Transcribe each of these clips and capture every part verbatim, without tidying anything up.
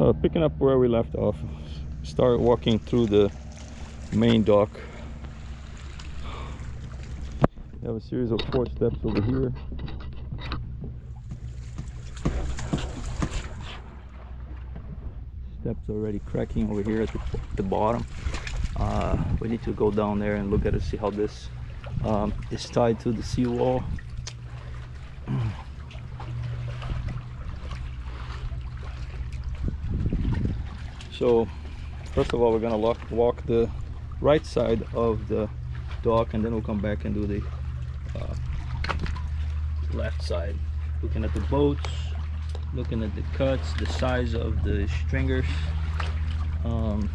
Uh, picking up where we left off, start walking through the main dock. We have a series of four steps over here. Steps already cracking over here at the, the bottom. Uh, we need to go down there and look at it, see how this um, is tied to the seawall. So first of all, we're gonna walk, walk the right side of the dock, and then we'll come back and do the uh, left side. Looking at the boats, looking at the cuts, the size of the stringers. Um,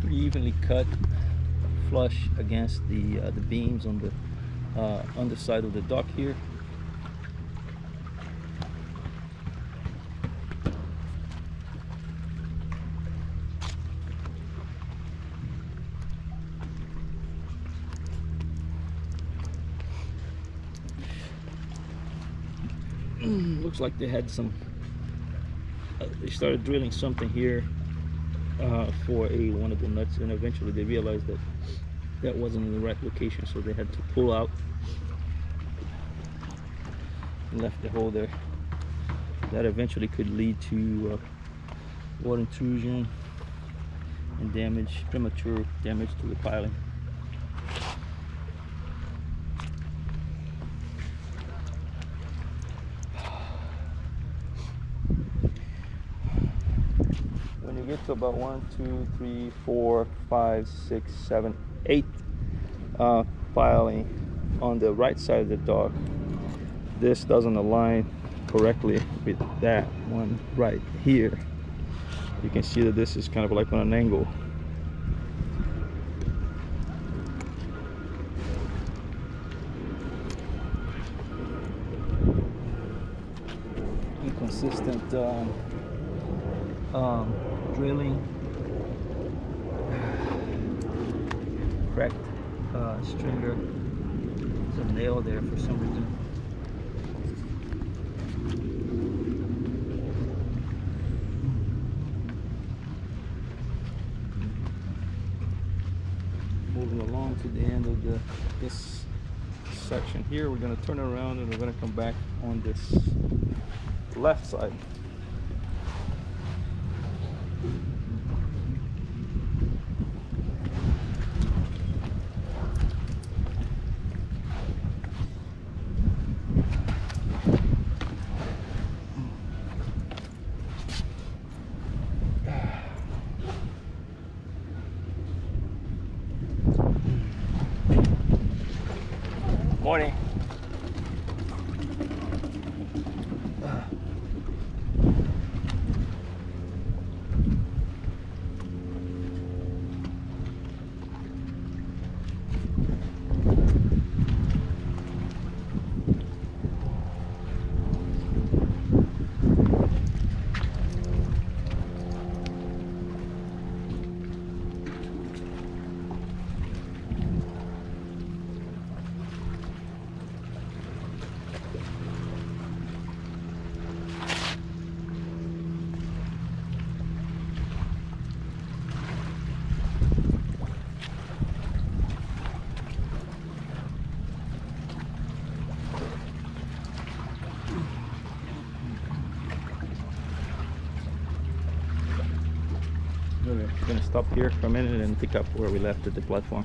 pretty evenly cut, flush against the uh, the beams on the Uh, on the side of the dock here. Looks like they had some uh, they started drilling something here uh, for a one of the nuts, and eventually they realized that that wasn't in the right location, so they had to pull out and left the hole there. That eventually could lead to uh, water intrusion and damage, premature damage to the piling. When you get to about one, two, three, four, five, six, seven, eight uh, piling on the right side of the dock, this doesn't align correctly with that one right here. You can see that this is kind of like on an angle. Inconsistent um, um, drilling, cracked uh, stringer, there's a nail there for some reason. Moving along to the end of the, this section here, we're going to turn around and we're going to come back on this left side. Morning. We're going to stop here for a minute and pick up where we left at the platform.